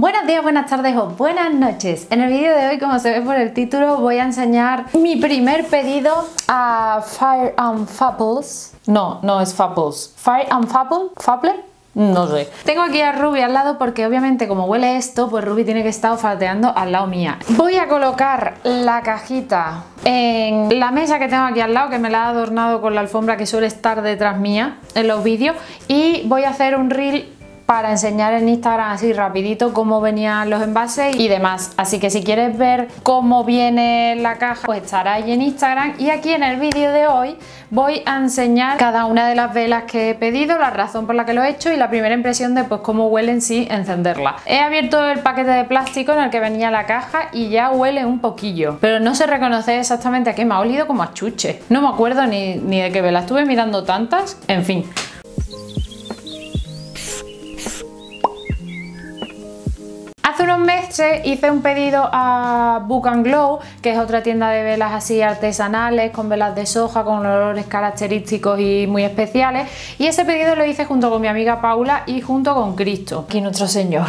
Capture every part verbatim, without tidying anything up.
Buenos días, buenas tardes o buenas noches. En el vídeo de hoy, como se ve por el título, voy a enseñar mi primer pedido a Fire and Fable. No, no es Fable. Fire and Fable, Fable. No sé. Tengo aquí a Ruby al lado porque obviamente como huele esto, pues Ruby tiene que estar olfateando al lado mía. Voy a colocar la cajita en la mesa que tengo aquí al lado, que me la ha adornado con la alfombra que suele estar detrás mía en los vídeos, y voy a hacer un reel para enseñar en Instagram así rapidito cómo venían los envases y demás. Así que si quieres ver cómo viene la caja, pues estará ahí en Instagram. Y aquí en el vídeo de hoy voy a enseñar cada una de las velas que he pedido, la razón por la que lo he hecho y la primera impresión de pues cómo huelen sin encenderla. He abierto el paquete de plástico en el que venía la caja y ya huele un poquillo, pero no sé reconocer exactamente a qué me ha olido, como a chuche. No me acuerdo ni, ni de qué vela, estuve mirando tantas, en fin. Hace unos meses hice un pedido a Book and Glow, que es otra tienda de velas así artesanales, con velas de soja, con olores característicos y muy especiales, y ese pedido lo hice junto con mi amiga Paula y junto con Cristo, aquí nuestro señor.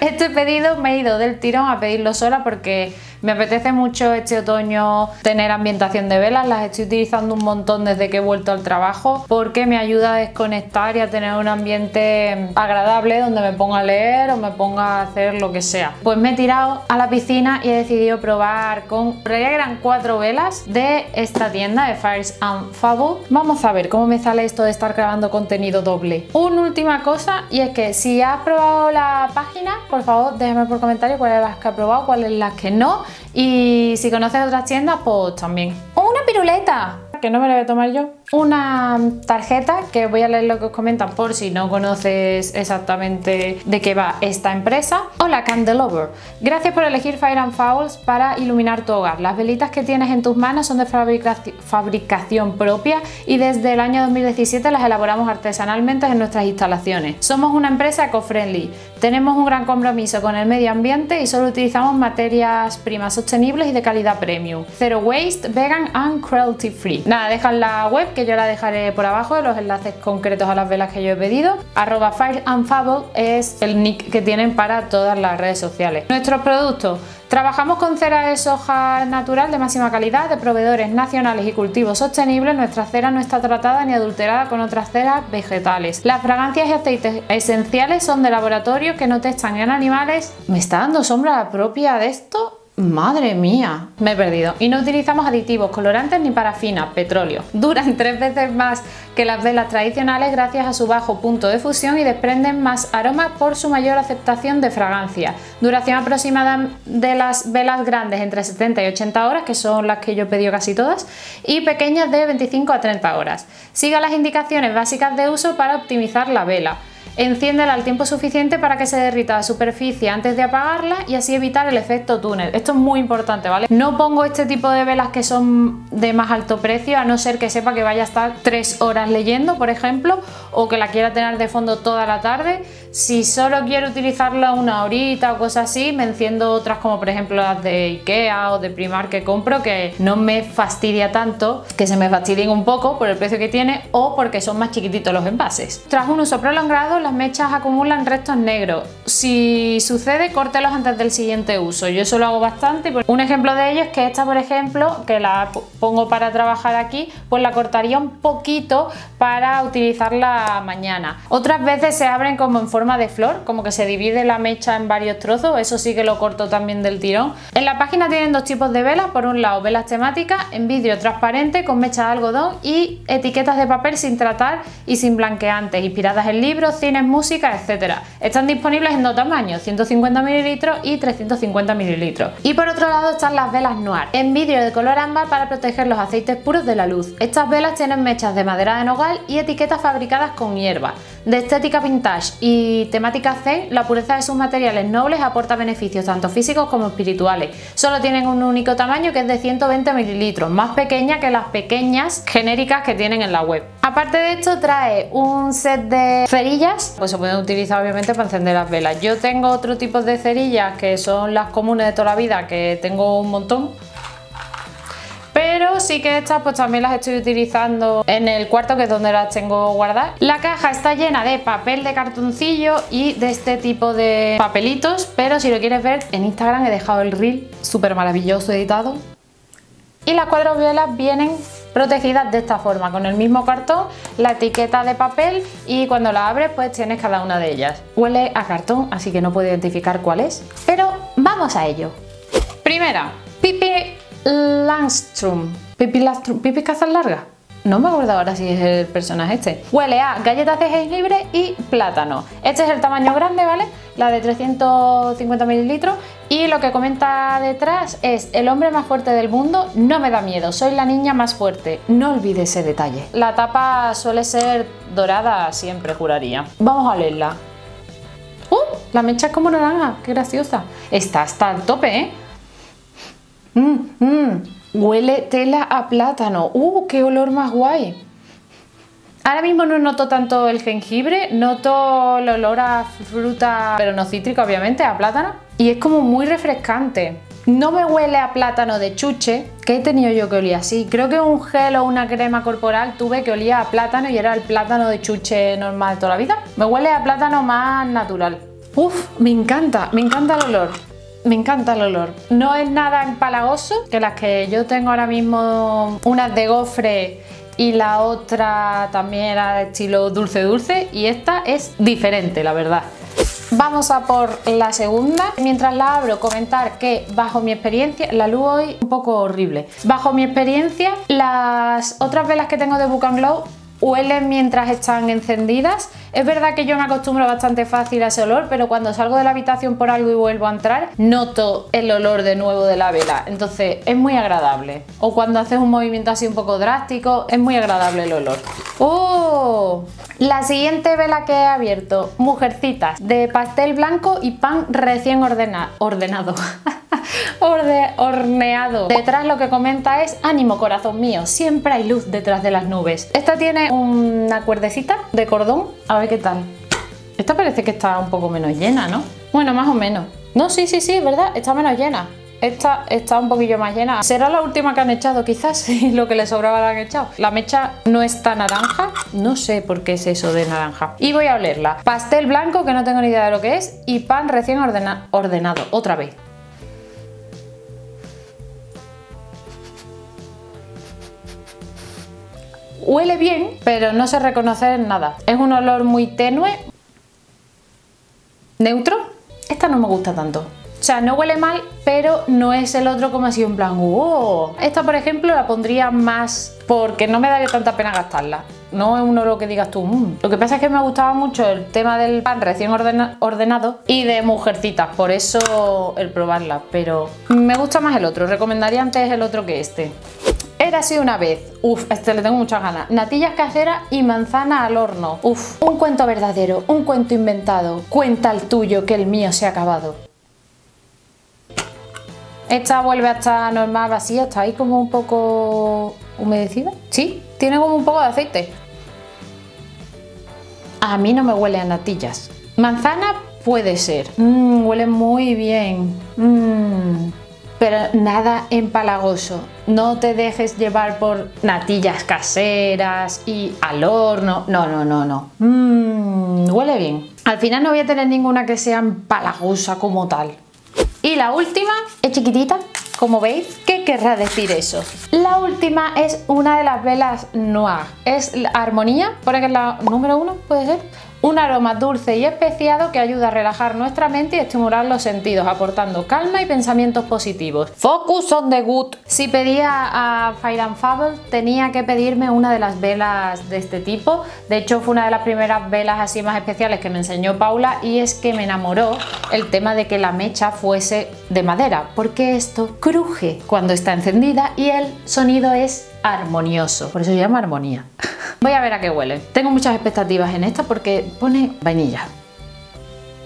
Este pedido me he ido del tirón a pedirlo sola porque me apetece mucho este otoño tener ambientación de velas. Las estoy utilizando un montón desde que he vuelto al trabajo porque me ayuda a desconectar y a tener un ambiente agradable donde me ponga a leer o me ponga a hacer lo que sea. Pues me he tirado a la piscina y he decidido probar con... En realidad eran cuatro velas de esta tienda de Fire and Fable. Vamos a ver cómo me sale esto de estar grabando contenido doble. Una última cosa, y es que si has probado la página, por favor déjame por comentario cuáles las que has probado, cuáles las que no, y si conoces otras tiendas, pues también. ¡Una piruleta! Que no me la voy a tomar yo. Una tarjeta, que voy a leer lo que os comentan por si no conoces exactamente de qué va esta empresa. Hola Candelover, gracias por elegir Fire and Fable para iluminar tu hogar. Las velitas que tienes en tus manos son de fabricaci- fabricación propia y desde el año dos mil diecisiete las elaboramos artesanalmente en nuestras instalaciones. Somos una empresa eco-friendly, tenemos un gran compromiso con el medio ambiente y solo utilizamos materias primas sostenibles y de calidad premium. Zero waste, vegan and cruelty free. Nada, dejan la web, que yo la dejaré por abajo, los enlaces concretos a las velas que yo he pedido. Arroba Fire and Fable es el nick que tienen para todas las redes sociales. Nuestros productos: trabajamos con cera de soja natural de máxima calidad, de proveedores nacionales y cultivos sostenibles. Nuestra cera no está tratada ni adulterada con otras ceras vegetales. Las fragancias y aceites esenciales son de laboratorios que no testan en animales. ¿Me está dando sombra la propia de esto? Madre mía, me he perdido. Y no utilizamos aditivos, colorantes ni parafinas, petróleo. Duran tres veces más que las velas tradicionales gracias a su bajo punto de fusión y desprenden más aromas por su mayor aceptación de fragancia. Duración aproximada de las velas grandes entre setenta y ochenta horas, que son las que yo he pedido casi todas, y pequeñas de veinticinco a treinta horas. Siga las indicaciones básicas de uso para optimizar la vela. Enciéndela al tiempo suficiente para que se derrita la superficie antes de apagarla y así evitar el efecto túnel. Esto es muy importante, ¿vale? No pongo este tipo de velas que son de más alto precio a no ser que sepa que vaya a estar tres horas leyendo, por ejemplo, o que la quiera tener de fondo toda la tarde. Si solo quiero utilizarla una horita o cosas así, me enciendo otras, como por ejemplo las de Ikea o de Primark que compro, que no me fastidia tanto, que se me fastidien un poco por el precio que tiene o porque son más chiquititos los envases. Tras un uso prolongado, las mechas acumulan restos negros. Si sucede, córtelos antes del siguiente uso. Yo eso lo hago bastante. Un ejemplo de ello es que esta, por ejemplo, que la pongo para trabajar aquí, pues la cortaría un poquito para utilizarla mañana. Otras veces se abren como en forma de flor, como que se divide la mecha en varios trozos. Eso sí que lo corto también del tirón. En la página tienen dos tipos de velas. Por un lado, velas temáticas en vidrio transparente con mecha de algodón y etiquetas de papel sin tratar y sin blanqueantes, inspiradas en libros, cine, música, etcétera. Están disponibles en dos tamaños, ciento cincuenta mililitros y trescientos cincuenta mililitros. Y por otro lado están las velas noir, en vidrio de color ámbar para proteger los aceites puros de la luz. Estas velas tienen mechas de madera de nogal y etiquetas fabricadas con hierba. De estética vintage y temática zen, la pureza de sus materiales nobles aporta beneficios tanto físicos como espirituales. Solo tienen un único tamaño, que es de ciento veinte mililitros, más pequeña que las pequeñas genéricas que tienen en la web. Aparte de esto, trae un set de cerillas, pues se pueden utilizar obviamente para encender las velas. Yo tengo otro tipo de cerillas que son las comunes de toda la vida, que tengo un montón, pero sí que estas pues también las estoy utilizando en el cuarto, que es donde las tengo guardadas. La caja está llena de papel de cartoncillo y de este tipo de papelitos, pero si lo quieres ver en Instagram he dejado el reel súper maravilloso editado. Y las cuadros violas vienen protegidas de esta forma, con el mismo cartón, la etiqueta de papel, y cuando la abres pues tienes cada una de ellas. Huele a cartón, así que no puedo identificar cuál es, pero vamos a ello. Primera, Pippi Långstrump. Pippi Långstrump, Pippi Cazas Largas. No me acuerdo ahora si es el personaje este. Huele a galletas de jengibre y plátano. Este es el tamaño grande, ¿vale? La de trescientos cincuenta mililitros. Y lo que comenta detrás es: el hombre más fuerte del mundo no me da miedo, soy la niña más fuerte. No olvides ese detalle. La tapa suele ser dorada, siempre juraría. Vamos a leerla. ¡Uh! La mecha es como naranja, qué graciosa. Está hasta el tope, ¿eh? Mmm, mmm. Huele tela a plátano. ¡Uh, qué olor más guay! Ahora mismo no noto tanto el jengibre, noto el olor a fruta, pero no cítrica, obviamente, a plátano. Y es como muy refrescante. No me huele a plátano de chuche, que he tenido yo que olía así. Creo que un gel o una crema corporal tuve que olía a plátano y era el plátano de chuche normal de toda la vida. Me huele a plátano más natural. ¡Uf! Me encanta, me encanta el olor. Me encanta el olor. No es nada empalagoso, que las que yo tengo ahora mismo, unas de gofre y la otra también era de estilo dulce dulce, y esta es diferente, la verdad. Vamos a por la segunda. Mientras la abro, comentar que bajo mi experiencia, la luz hoy es un poco horrible, bajo mi experiencia las otras velas que tengo de Book and Glow huelen mientras están encendidas. Es verdad que yo me acostumbro bastante fácil a ese olor, pero cuando salgo de la habitación por algo y vuelvo a entrar, noto el olor de nuevo de la vela. Entonces es muy agradable. O cuando haces un movimiento así un poco drástico, es muy agradable el olor. ¡Oh! La siguiente vela que he abierto, Mujercitas, de pastel blanco y pan recién ordena- ordenado. Orde, horneado. Detrás lo que comenta es: ánimo, corazón mío, siempre hay luz detrás de las nubes. Esta tiene una cuerdecita de cordón, a ver qué tal. Esta parece que está un poco menos llena, ¿no? Bueno, más o menos. No, sí, sí, sí, ¿verdad? Está menos llena. Esta está un poquillo más llena. ¿Será la última que han echado quizás? Lo que le sobraba la han echado. La mecha no está naranja. No sé por qué es eso de naranja. Y voy a olerla. Pastel blanco, que no tengo ni idea de lo que es, y pan recién ordena- ordenado. Otra vez. Huele bien, pero no se reconoce en nada. Es un olor muy tenue. ¿Neutro? Esta no me gusta tanto. O sea, no huele mal, pero no es el otro como así en plan ¡oh! Esta, por ejemplo, la pondría más porque no me daría tanta pena gastarla. No es un olor que digas tú. Mmm. Lo que pasa es que me gustaba mucho el tema del pan recién ordena- ordenado y de Mujercitas, por eso el probarla. Pero me gusta más el otro. Recomendaría antes el otro que este. Érase una vez. Uf, a este le tengo muchas ganas. Natillas caseras y manzana al horno. Uf, un cuento verdadero, un cuento inventado. Cuenta el tuyo, que el mío se ha acabado. Esta vuelve a estar normal, vacía. Está ahí como un poco humedecida. Sí, tiene como un poco de aceite. A mí no me huele a natillas. Manzana puede ser. Mmm, huele muy bien. Mmm... Pero nada empalagoso. No te dejes llevar por natillas caseras y al horno. No, no, no, no. Mmm, huele bien. Al final no voy a tener ninguna que sea empalagosa como tal. Y la última es chiquitita, como veis. ¿Qué querrá decir eso? La última es una de las velas noir. Es la Armonía, por aquí es la número uno, puede ser. Un aroma dulce y especiado que ayuda a relajar nuestra mente y estimular los sentidos, aportando calma y pensamientos positivos. Focus on the good. Si pedía a Fire and Fable, tenía que pedirme una de las velas de este tipo. De hecho, fue una de las primeras velas así más especiales que me enseñó Paula, y es que me enamoró el tema de que la mecha fuese de madera, porque esto cruje cuando está encendida y el sonido es armonioso. Por eso se llama Armonía. Voy a ver a qué huele. Tengo muchas expectativas en esta porque pone vainilla.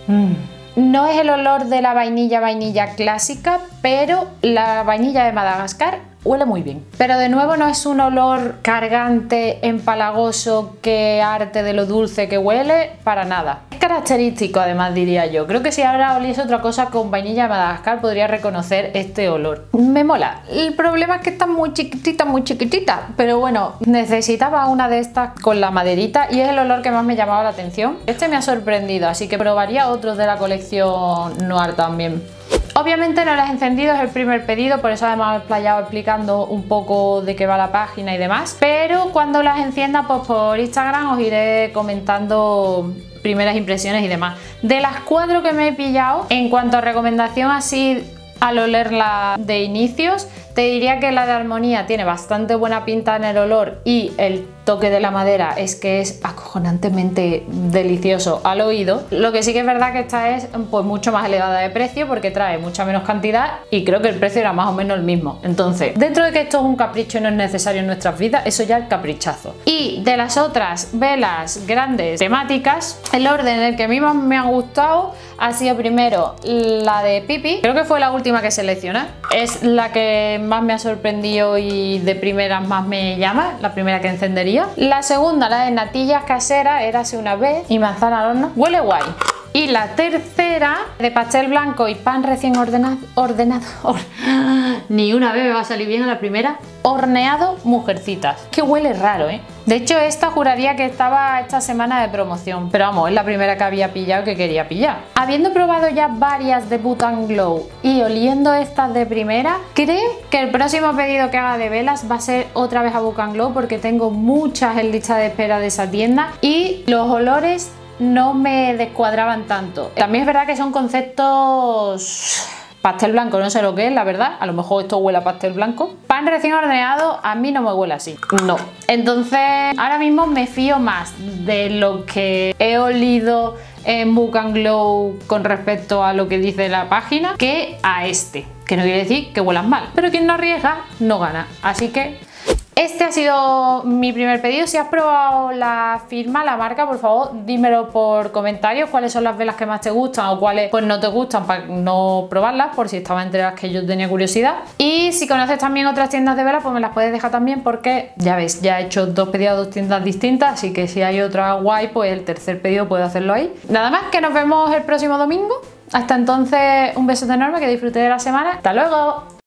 Mm. No es el olor de la vainilla vainilla clásica, pero la vainilla de Madagascar huele muy bien. Pero de nuevo no es un olor cargante, empalagoso, que arte de lo dulce que huele, para nada. Es característico, además, diría yo. Creo que si ahora oliese otra cosa con vainilla de Madagascar podría reconocer este olor. Me mola. El problema es que está muy chiquitita, muy chiquitita, pero bueno, necesitaba una de estas con la maderita y es el olor que más me llamaba la atención. Este me ha sorprendido, así que probaría otros de la colección Noir también. Obviamente no las he encendido, es el primer pedido, por eso además me he explayado explicando un poco de qué va la página y demás. Pero cuando las encienda, pues por Instagram os iré comentando primeras impresiones y demás. De las cuatro que me he pillado, en cuanto a recomendación así al olerla de inicios, te diría que la de Armonía tiene bastante buena pinta en el olor y el toque de la madera es que es acojonantemente delicioso al oído. Lo que sí que es verdad que esta es pues mucho más elevada de precio porque trae mucha menos cantidad y creo que el precio era más o menos el mismo. Entonces, dentro de que esto es un capricho y no es necesario en nuestras vidas, eso ya es caprichazo. Y de las otras velas grandes temáticas, el orden en el que a mí más me ha gustado ha sido primero la de Pippi, creo que fue la última que seleccioné, es la que más me ha sorprendido y de primeras más me llama, la primera que encendería. La segunda, la de natillas caseras, Érase una vez y manzana al horno, huele guay. Y la tercera, de pastel blanco y pan recién ordenado, ordenado or, ni una vez me va a salir bien a la primera, horneado Mujercitas, que huele raro, ¿eh? De hecho, esta juraría que estaba esta semana de promoción, pero vamos, es la primera que había pillado que quería pillar. Habiendo probado ya varias de Book and Glow y oliendo estas de primera, creo que el próximo pedido que haga de velas va a ser otra vez a Book and Glow porque tengo muchas en lista de espera de esa tienda y los olores no me descuadraban tanto. También es verdad que son conceptos... Pastel blanco, no sé lo que es, la verdad. A lo mejor esto huele a pastel blanco. Pan recién horneado, a mí no me huele así. No. Entonces, ahora mismo me fío más de lo que he olido en Book and Glow con respecto a lo que dice la página que a este. Que no quiere decir que huelan mal. Pero quien no arriesga, no gana. Así que... este ha sido mi primer pedido. Si has probado la firma, la marca, por favor, dímelo por comentarios cuáles son las velas que más te gustan o cuáles pues no te gustan para no probarlas, por si estaba entre las que yo tenía curiosidad. Y si conoces también otras tiendas de velas, pues me las puedes dejar también porque, ya ves, ya he hecho dos pedidos a dos tiendas distintas, así que si hay otra guay, pues el tercer pedido puedo hacerlo ahí. Nada más, que nos vemos el próximo domingo. Hasta entonces, un beso enorme, que disfrutéis de la semana. ¡Hasta luego!